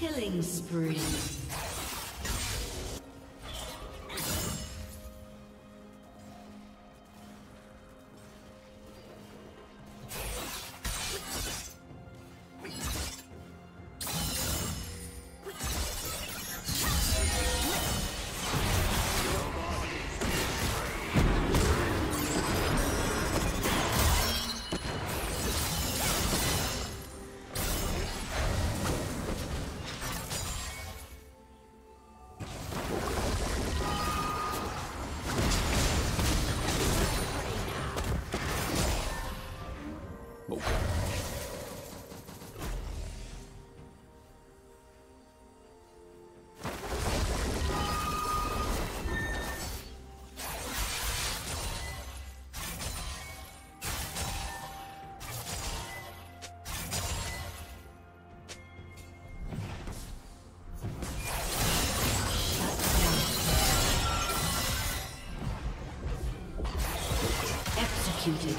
Killing spree. executed.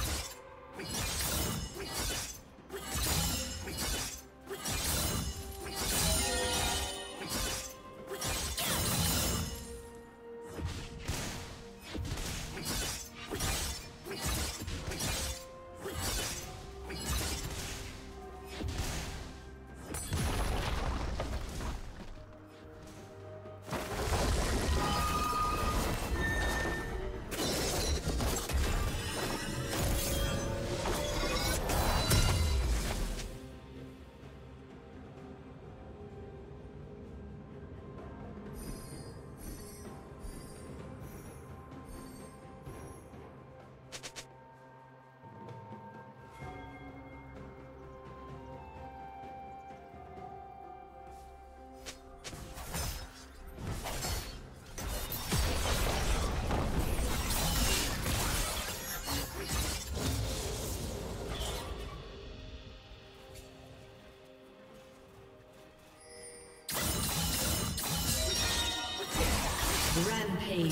Rampage.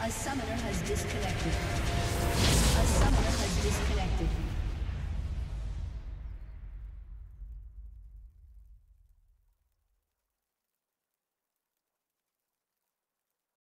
A summoner has disconnected.